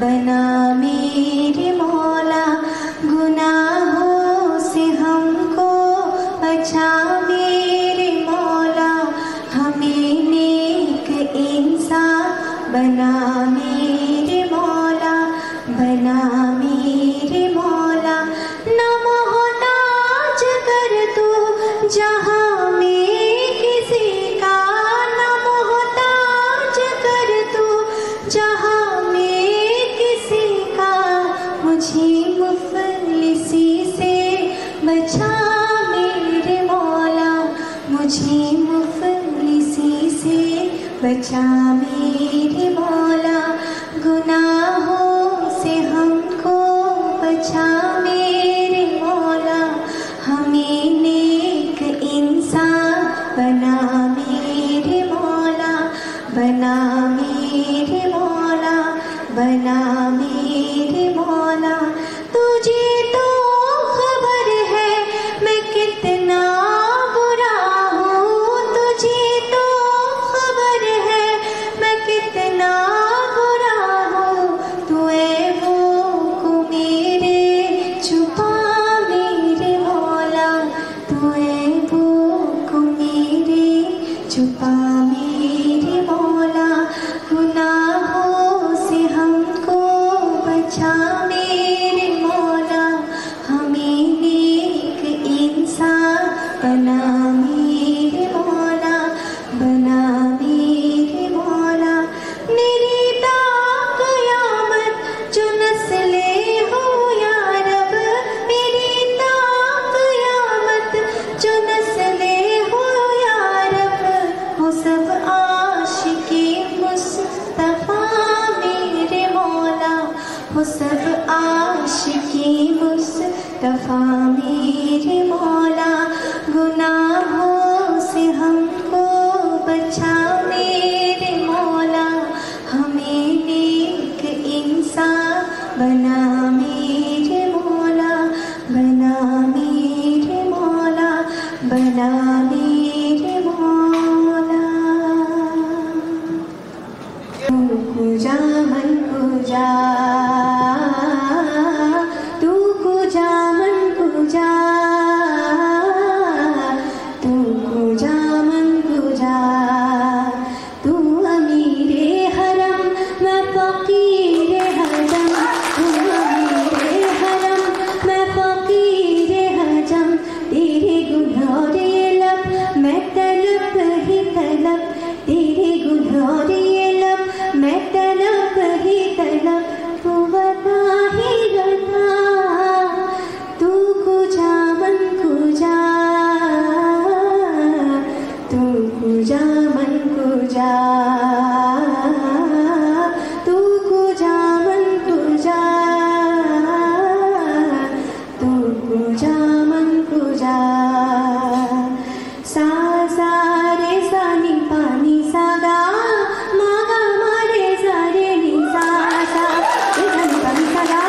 बना मेरे मौला ना मोहताज। बचा मेरे मौला, मुझे मुफलिसी से बचा मेरे मौला, गुनाहों से हमको बचा मेरे मौला, हमें नेक इंसान बना मेरे मौला, बना मेरे मौला, बना मेरे मौला। तुझे तो खबर है मैं कितना बुरा हूँ, तुझे तो खबर है मैं कितना बुरा हूँ, तू ए वो को मेरे छुपा मेरे मौला, तू ए वो को मेरे छुपा मेरे मौला, गुनाहों से हमको बचा मेरे मौला, हमें नेक इंसान बना मेरे मौला, बना मेरे मौला। मेरी ता क़यामत जो नस्ले हो या रब, मेरी ता क़यामत जो नस्ले हो या रब, हो सब आशिक़े मुस्तफ़ा मेरे मौला, हो सब आशिक़े मुस्तफ़ा मेरे मौला, गुनाहों से हमको बचा मेरे मौला, हमें नेक इंसान बना मेरे मौला, बना मेरे मौला, बना मेरे मौला। तू कुजा मन कुजा, तू कुजा मन कुजा, तू कुजा मन कुजा, तू अमीरे हरम मैं फ़कीरे हजम, तू अमीरे हरम मैं फ़कीरे हजम, तेरे गुनहरे लब मैं तलब ही तलब, तेरे गुनहरे लब मैं तलब ही तलब, तू बता ही बता, तू कुजा मन कुजा, तू कुजा मन कुजा, तू कुजा मन कुजा, तू कुजा मन कुजा। सा सा रे सा नी पानी सा गा मा गा मा रे सा रे नी सा, सा रे सा नी पानी सा गा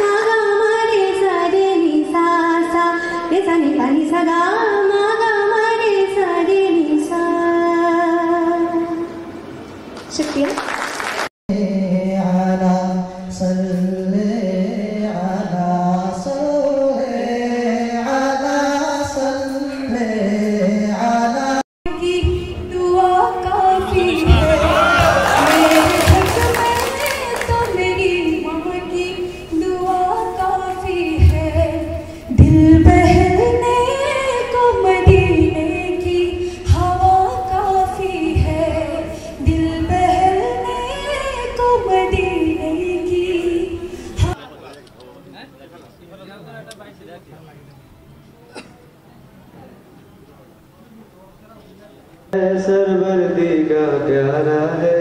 मा गा मा रे सा रे नी सा, सा रे सा नी पानी सा गा मा गा मा रे सा रे नी सा। शुक्रिया। सरवरदी का प्यारा है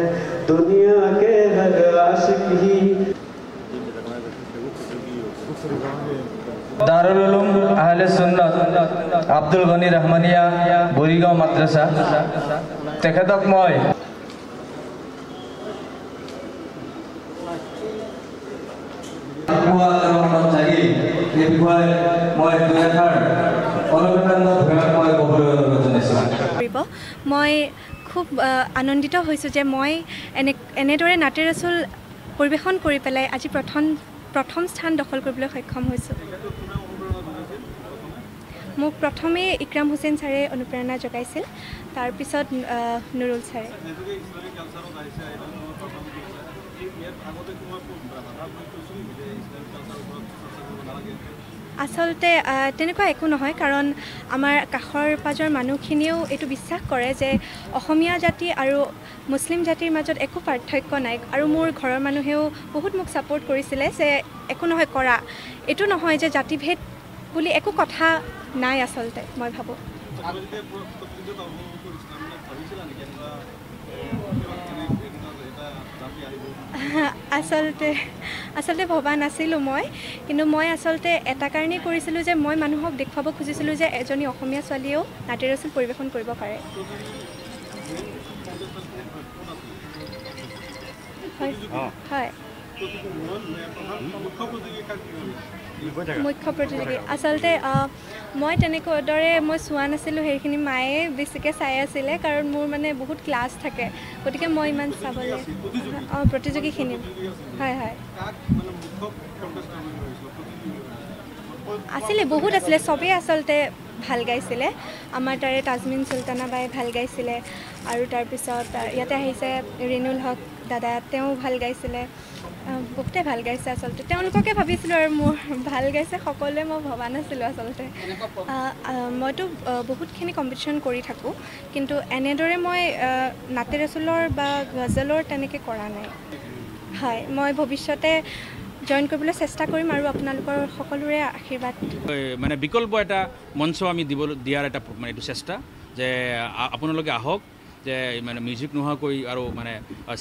दुनिया के हर आशिक ही। दारुल उलूम अहले सुन्नत अब्दुल गनी रहमानिया बोरीगांव मद्रासा तेखतक मय अलकानন্দা ভূঞা मैं खूब आनंदित हो मैं एनेदरे नाटे रसूल परिवेशन करी पेलाय आज प्रथम स्थान दखल करबले सक्षम होइसु। मोक प्रथमे इकराम हुसैन सारे अनुप्रेरणा जगाइसिल, तार पिছত नुरुल सारे। आसलते तेनेकुआ एको नहय कारण आमार काखर पाजर मानुखिनियो एतु विश्वास करे जे असमिया जाति आरो मुस्लिम जातिर माजत एको पार्थक्य नाय आरो मोर घरर मानुहेओ बहुत मोक सपोर्ट करिसिले जे एको नहय करा एतु नहय जे जातिभेद বুলি একো কথা নাই আসলতে মই ভাবো। আসলতে আসলতে ভবা নাছিলো মই, কিন্তু মই আসলতে এটা কাৰণে কৰিছিলো যে মই মানুহক দেখাব খুজিছিলো যে এজনী অসমীয়া ছোৱালীয়েও নাট্য ৰচনা পৰিবেশন কৰিব পাৰে। হয় মুখ্য প্ৰতিযোগী আসলতে মই তেনেকৈ দৰে মই চোৱা নাছিলো, সেইখিনি মায়ে বেছিকৈ চাই আছিলে কাৰণ মোৰ মানে বহুত ক্লাছ থাকে, গতিকে মই ইমান চাবলৈ প্ৰতিযোগীখিনি হয় হয় আছিলে বহুত আছিলে। সবেই আসলতে ভাল গাইছিলে, আমাৰ তাৰে তাজমিন চুলতানা বাই ভাল গাইছিলে আৰু তাৰপিছত ইয়াতে আহিছে ৰেণুল হক দাদা, তেওঁ ভাল গাইছিলে, বহুতে ভাল গাইছে আসলতে। তেওঁলোককে ভাবিছিলোঁ আৰু মোৰ ভাল গাইছে সকলোৱে, মই ভবা নাছিলোঁ আসলতে। মইতো বহুতখিনি কম্পিটিশ্যন কৰি থাকোঁ কিন্তু এনেদৰে মই নাট্য ৰচনাৰ বা গজলৰ তেনেকৈ কৰা নাই। হয় মই ভৱিষ্যতে জইন কৰিবলৈ চেষ্টা কৰিম আৰু আপোনালোকৰ সকলোৰে আশীৰ্বাদ। মানে বিকল্প এটা মঞ্চ আমি দিয়াৰ এটা মানে এইটো চেষ্টা যে আপোনালোকে আহক যে মানে মিউজিক নোহোৱাকৈ আৰু মানে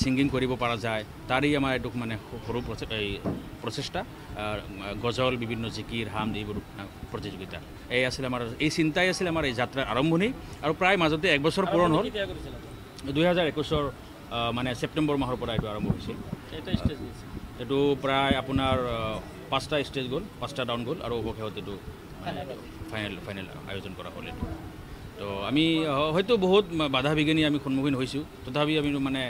ছিংগিং কৰিব পৰা যায়, তাৰেই আমাৰ এইটো মানে সৰু প্ৰচেষ্টা গজল বিভিন্ন জিকিৰ হাম এইবোৰ প্ৰতিযোগিতা এই আছিল আমাৰ এই চিন্তাই আছিল আমাৰ এই যাত্ৰাৰ আৰম্ভণি। আৰু প্ৰায় মাজতে একবছৰ পূৰণ হ'ল, 2021 মানে ছেপ্টেম্বৰ মাহৰ পৰা এইটো আৰম্ভ হৈছিল। এইটো প্ৰায় আপোনাৰ 5টা ষ্টেজ গ'ল, 5টা ডাউন গ'ল আৰু অৱশেষত এইটো ফাইনেল আয়োজন কৰা হ'ল। এইটো তো আমি হয়তো বহুত বাধা বিঘিনি আমি সন্মুখীন হৈছোঁ, তথাপি আমি মানে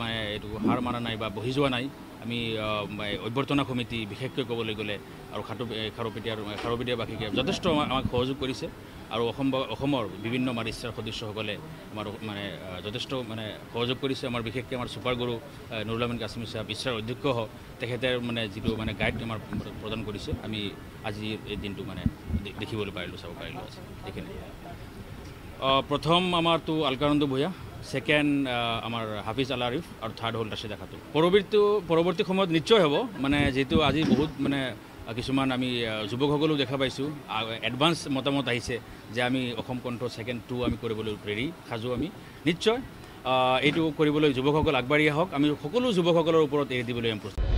মানে এইটো হাৰ মৰা নাই বা বহি যোৱা নাই। আমি অভ্যৰ্থনা সমিতি বিশেষকৈ ক'বলৈ গ'লে আৰু খাৰুপেটীয়াবাসীকে যথেষ্ট আমাক সহযোগ কৰিছে আৰু অসমৰ বিভিন্ন মাৰিষ্টাৰ সদস্যসকলে আমাৰ মানে যথেষ্ট মানে সহযোগ কৰিছে। আমাৰ বিশেষকৈ আমাৰ ছুপাৰ গুৰু নুৰুল আমিন কাশ্মীৰ চাহাব বিশ্বৰ অধ্যক্ষ হওক তেখেতে মানে যিটো মানে গাইড আমাৰ প্ৰদান কৰিছে, আমি আজি এই দিনটো মানে দেখিবলৈ পাৰিলোঁ চাব পাৰিলোঁ। এইখিনি প্ৰথম আমাৰতো অলকানন্দা ভূঞা, সেকেন্ড আমাৰ হাফিজ আল আৰিফ আৰু থাৰ্ড হ'ল ৰাছিদা খাতুন। পৰৱৰ্তী সময়ত নিশ্চয় হ'ব মানে যিহেতু আজি বহুত মানে কিছুমান আমি যুৱকসকলো দেখা পাইছোঁ এডভান্স মতামত আহিছে যে আমি অসম কণ্ঠ ছেকেণ্ড 2 আমি কৰিবলৈ ৰেডি খাজু। আমি নিশ্চয় এইটো কৰিবলৈ যুৱকসকল আগবাঢ়ি আহক, আমি সকলো যুৱকসকলৰ ওপৰত এৰি দিবলৈ আমি প্ৰস্তুত।